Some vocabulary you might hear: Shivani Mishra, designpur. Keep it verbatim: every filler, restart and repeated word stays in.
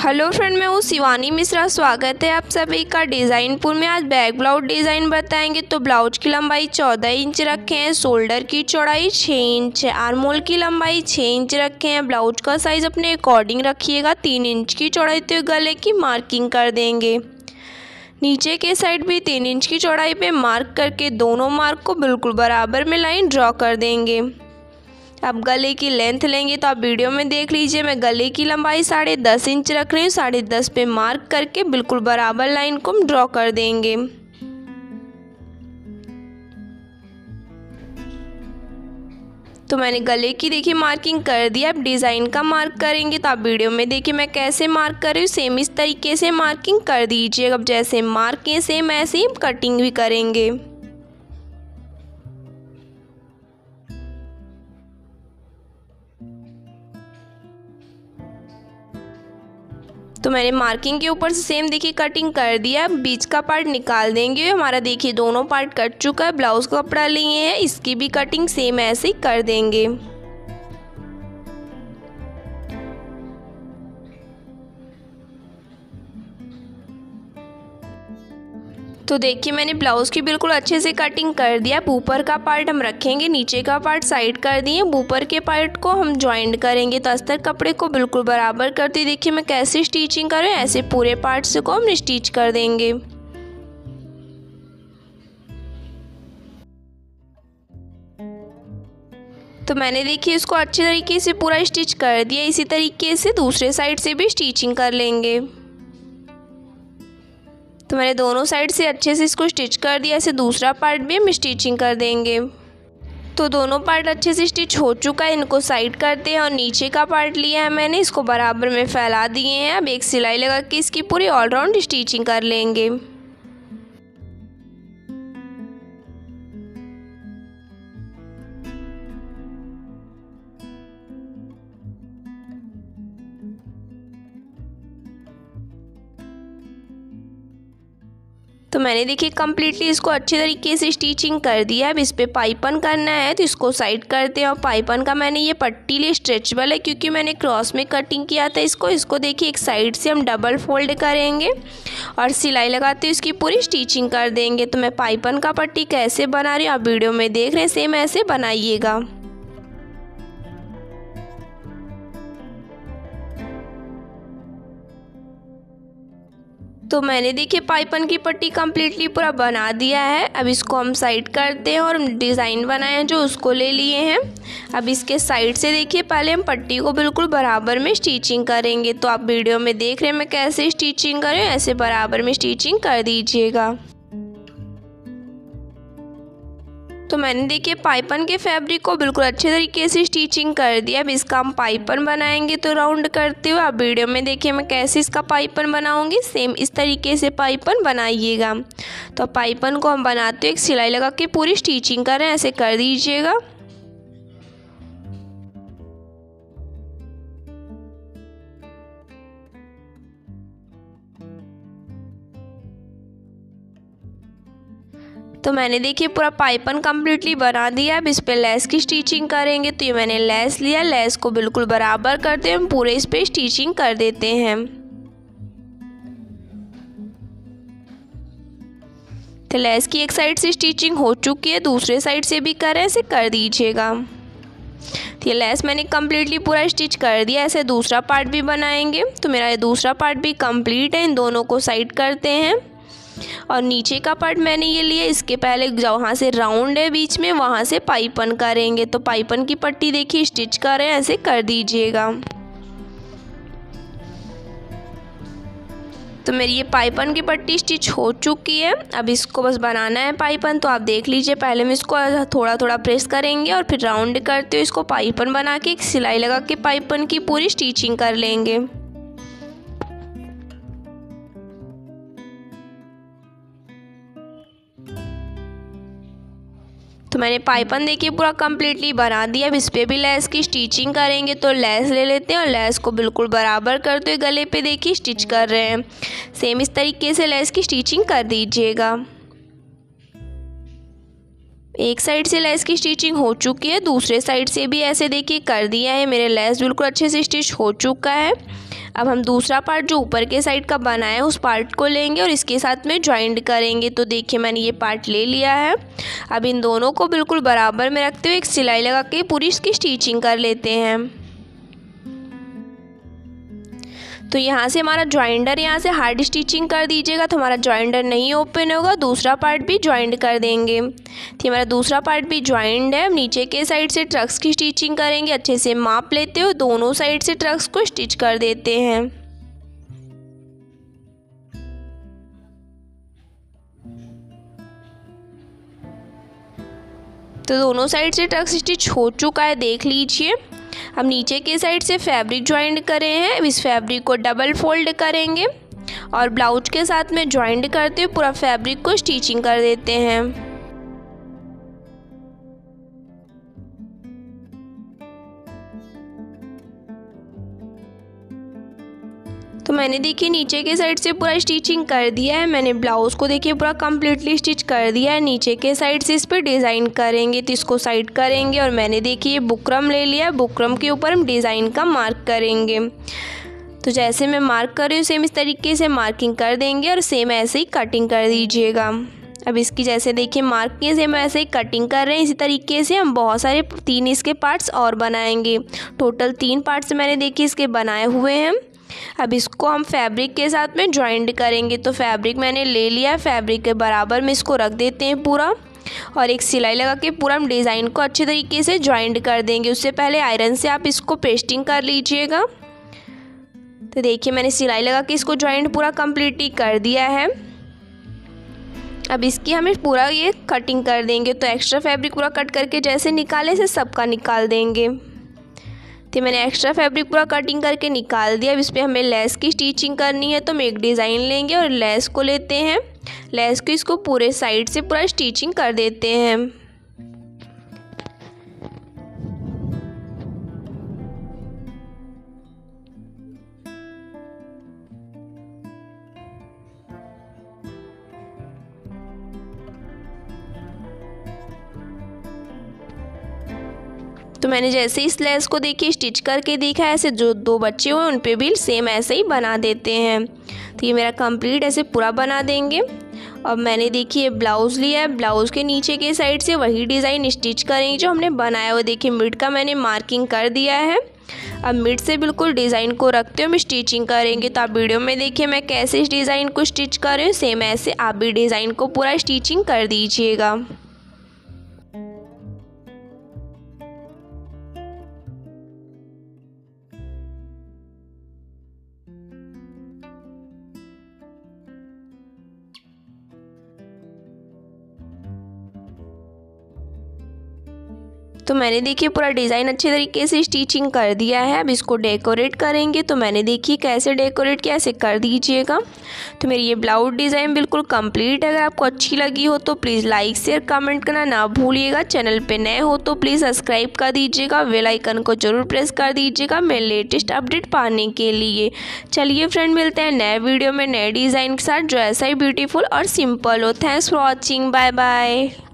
Hello friend, मैं हूँ शिवानी मिश्रा। स्वागत है आप सभी का डिज़ाइनपुर में। आज बैक ब्लाउज डिज़ाइन बताएंगे। तो ब्लाउज की लंबाई चौदह इंच रखे हैं, शोल्डर की चौड़ाई छः इंच है, आर्मोल की लंबाई छः इंच रखे हैं। ब्लाउज का साइज अपने अकॉर्डिंग रखिएगा। तीन इंच की चौड़ाई तो गले की मार्किंग कर देंगे। नीचे के साइड भी तीन इंच की चौड़ाई पर मार्क करके दोनों मार्क को बिल्कुल बराबर में लाइन ड्रॉ कर देंगे। आप गले की लेंथ लेंगे तो आप वीडियो में देख लीजिए। मैं गले की लंबाई साढ़े दस इंच रख रही हूँ। साढ़े दस पे मार्क करके बिल्कुल बराबर लाइन को हम ड्रॉ कर देंगे। तो मैंने गले की देखिए मार्किंग कर दी। आप डिज़ाइन का मार्क करेंगे तो आप वीडियो में देखिए मैं कैसे मार्क कर रही हूँ। सेम इस तरीके से मार्किंग कर दीजिए। अब जैसे मार्क किए सेम ऐसे ही कटिंग भी करेंगे। तो मैंने मार्किंग के ऊपर से सेम देखिए कटिंग कर दिया। बीच का पार्ट निकाल देंगे। हमारा देखिए दोनों पार्ट कट चुका है। ब्लाउज का कपड़ा लिए हैं, इसकी भी कटिंग सेम ऐसे ही कर देंगे। तो देखिए मैंने ब्लाउज़ की बिल्कुल अच्छे से कटिंग कर दिया। ऊपर का पार्ट हम रखेंगे, नीचे का पार्ट साइड कर दिए। ऊपर के पार्ट को हम ज्वाइंट करेंगे। तो अस्तर कपड़े को बिल्कुल बराबर करते देखिए मैं कैसे स्टिचिंग कर रही हूँ। ऐसे पूरे पार्ट्स को हम स्टिच कर देंगे। तो मैंने देखिए इसको अच्छे तरीके से पूरा स्टिच कर दिया। इसी तरीके से दूसरे साइड से भी स्टिचिंग कर लेंगे। तो मैंने दोनों साइड से अच्छे से इसको स्टिच कर दिया। ऐसे दूसरा पार्ट भी हम स्टिचिंग कर देंगे। तो दोनों पार्ट अच्छे से स्टिच हो चुका है। इनको साइड करते हैं और नीचे का पार्ट लिया है मैंने, इसको बराबर में फैला दिए हैं। अब एक सिलाई लगा के इसकी पूरी ऑलराउंड स्टिचिंग कर लेंगे। तो मैंने देखिए कम्प्लीटली इसको अच्छे तरीके से स्टिचिंग कर दिया। अब इस पर पाइपन करना है तो इसको साइड करते हैं। और पाइपन का मैंने ये पट्टी ली, स्ट्रेचेबल है क्योंकि मैंने क्रॉस में कटिंग किया था इसको। इसको देखिए एक साइड से हम डबल फोल्ड करेंगे और सिलाई लगाते हुए इसकी पूरी स्टिचिंग कर देंगे। तो मैं पाइपन का पट्टी कैसे बना रही हूँ आप वीडियो में देख रहे हैं, सेम ऐसे बनाइएगा। तो मैंने देखिए पाइपन की पट्टी कम्प्लीटली पूरा बना दिया है। अब इसको हम साइड करते हैं और डिज़ाइन बनाए हैं जो उसको ले लिए हैं। अब इसके साइड से देखिए पहले हम पट्टी को बिल्कुल बराबर में स्टिचिंग करेंगे। तो आप वीडियो में देख रहे हैं मैं कैसे स्टिचिंग कर रही हूँ। ऐसे बराबर में स्टिचिंग कर दीजिएगा। तो मैंने देखिए पाइपन के फैब्रिक को बिल्कुल अच्छे तरीके से स्टिचिंग कर दिया। अब इसका हम पाइपन बनाएंगे। तो राउंड करते हुए आप वीडियो में देखिए मैं कैसे इसका पाइपन बनाऊंगी। सेम इस तरीके से पाइपन बनाइएगा। तो पाइपन को हम बनाते हुए एक सिलाई लगा के पूरी स्टिचिंग करें, ऐसे कर दीजिएगा। तो मैंने देखिए पूरा पाइपन कम्प्लीटली बना दिया। अब इस पर लेस की स्टिचिंग करेंगे। तो ये मैंने लेस लिया, लेस को बिल्कुल बराबर करते हुए हम पूरे इस पर स्टिचिंग कर देते हैं। तो लेस की एक साइड से स्टिचिंग हो चुकी है, दूसरे साइड से भी करें, ऐसे कर दीजिएगा। तो ये लेस मैंने कम्प्लीटली पूरा स्टिच कर दिया। ऐसे दूसरा पार्ट भी बनाएंगे। तो मेरा ये दूसरा पार्ट भी कम्प्लीट है। इन दोनों को साइड करते हैं और नीचे का पार्ट मैंने ये लिया। इसके पहले जहाँ से राउंड है बीच में वहाँ से पाइपन करेंगे। तो पाइपन की पट्टी देखिए स्टिच करें, ऐसे कर दीजिएगा। तो मेरी ये पाइपन की पट्टी स्टिच हो चुकी है। अब इसको बस बनाना है पाइपन। तो आप देख लीजिए पहले हम इसको थोड़ा थोड़ा प्रेस करेंगे और फिर राउंड करते हुए इसको पाइपन बना के एक सिलाई लगा के पाइपन की पूरी स्टिचिंग कर लेंगे। तो मैंने पाइपन देखिए पूरा कम्प्लीटली बना दिया। अब इस पर भी लेस की स्टिचिंग करेंगे। तो लेस ले लेते हैं और लेस को बिल्कुल बराबर करते हुए गले पे देखिए स्टिच कर रहे हैं। सेम इस तरीके से लेस की स्टिचिंग कर दीजिएगा। एक साइड से लेस की स्टिचिंग हो चुकी है, दूसरे साइड से भी ऐसे देखिए कर दिया है। मेरे लेस बिल्कुल अच्छे से स्टिच हो चुका है। अब हम दूसरा पार्ट जो ऊपर के साइड का बना है उस पार्ट को लेंगे और इसके साथ में ज्वाइंट करेंगे। तो देखिए मैंने ये पार्ट ले लिया है। अब इन दोनों को बिल्कुल बराबर में रखते हुए एक सिलाई लगा के पूरी इसकी स्टिचिंग कर लेते हैं। तो यहाँ से हमारा ज्वाइंडर यहाँ से हार्ड स्टिचिंग कर दीजिएगा तो हमारा ज्वाइंडर नहीं ओपन होगा। दूसरा पार्ट भी ज्वाइंट कर देंगे। तो हमारा दूसरा पार्ट भी ज्वाइंट है। नीचे के साइड से ट्रक्स की स्टिचिंग करेंगे, अच्छे से माप लेते हो, दोनों साइड से ट्रक्स को स्टिच कर देते हैं। तो दोनों साइड से ट्रक्स स्टिच हो चुका है, देख लीजिए। हम नीचे के साइड से फैब्रिक ज्वाइंट करे हैं। इस फैब्रिक को डबल फोल्ड करेंगे और ब्लाउज के साथ में ज्वाइंट करते हुए पूरा फैब्रिक को स्टिचिंग कर देते हैं। तो मैंने देखिए नीचे के साइड से पूरा स्टिचिंग कर दिया है। मैंने ब्लाउज़ को देखिए पूरा कम्प्लीटली स्टिच कर दिया है। नीचे के साइड से इस पर डिज़ाइन करेंगे तो इसको साइड करेंगे और मैंने देखिए बुकरम ले लिया है। बुकरम के ऊपर हम डिज़ाइन का मार्क करेंगे। तो जैसे मैं मार्क कर रही हूँ सेम इस तरीके से मार्किंग कर देंगे और सेम ऐसे ही कटिंग कर दीजिएगा। अब इसकी जैसे देखिए मार्किंग से हम ऐसे ही कटिंग कर रहे हैं। इसी तरीके से हम बहुत सारे तीन इसके पार्ट्स और बनाएंगे। टोटल तीन पार्ट्स मैंने देखिए इसके बनाए हुए हैं। अब इसको हम फैब्रिक के साथ में ज्वाइंट करेंगे। तो फैब्रिक मैंने ले लिया है, फैब्रिक के बराबर में इसको रख देते हैं पूरा और एक सिलाई लगा के पूरा हम डिज़ाइन को अच्छे तरीके से ज्वाइंट कर देंगे। उससे पहले आयरन से आप इसको पेस्टिंग कर लीजिएगा। तो देखिए मैंने सिलाई लगा के इसको ज्वाइंट पूरा कम्प्लीटली कर दिया है। अब इसकी हमें पूरा ये कटिंग कर देंगे। तो एक्स्ट्रा फैब्रिक पूरा कट करके जैसे निकाले से सबका निकाल देंगे। तो मैंने एक्स्ट्रा फैब्रिक पूरा कटिंग करके निकाल दिया। अब इस पर हमें लेस की स्टिचिंग करनी है। तो हम एक डिज़ाइन लेंगे और लेस को लेते हैं। लेस को इसको पूरे साइड से पूरा स्टिचिंग कर देते हैं। तो मैंने जैसे इस लेस को देखिए स्टिच करके देखा है, ऐसे जो दो बच्चे हुए उन पे भी सेम ऐसे ही बना देते हैं। तो ये मेरा कंप्लीट ऐसे पूरा बना देंगे। अब मैंने देखिए ब्लाउज़ लिया है। ब्लाउज़ के नीचे के साइड से वही डिज़ाइन स्टिच करेंगे जो हमने बनाया हुआ। देखिए मिड का मैंने मार्किंग कर दिया है। अब मिड से बिल्कुल डिज़ाइन को रखते हुए हम स्टिचिंग करेंगे। तो आप वीडियो में देखिए मैं कैसे इस डिज़ाइन को स्टिच कर रही हूँ, सेम ऐसे आप भी डिज़ाइन को पूरा स्टिचिंग कर दीजिएगा। तो मैंने देखिए पूरा डिज़ाइन अच्छे तरीके से स्टिचिंग कर दिया है। अब इसको डेकोरेट करेंगे। तो मैंने देखिए कैसे डेकोरेट किया, ऐसे कर दीजिएगा। तो मेरी ये ब्लाउज डिज़ाइन बिल्कुल कंप्लीट है। अगर आपको अच्छी लगी हो तो प्लीज़ लाइक शेयर कमेंट करना ना भूलिएगा। चैनल पे नए हो तो प्लीज़ सब्सक्राइब कर दीजिएगा। बेल आइकन को ज़रूर प्रेस कर दीजिएगा मेरे लेटेस्ट अपडेट पाने के लिए। चलिए फ्रेंड, मिलते हैं नए वीडियो में नए डिज़ाइन के साथ जो ऐसा ही ब्यूटीफुल और सिंपल हो। Thanks for watching, bye bye.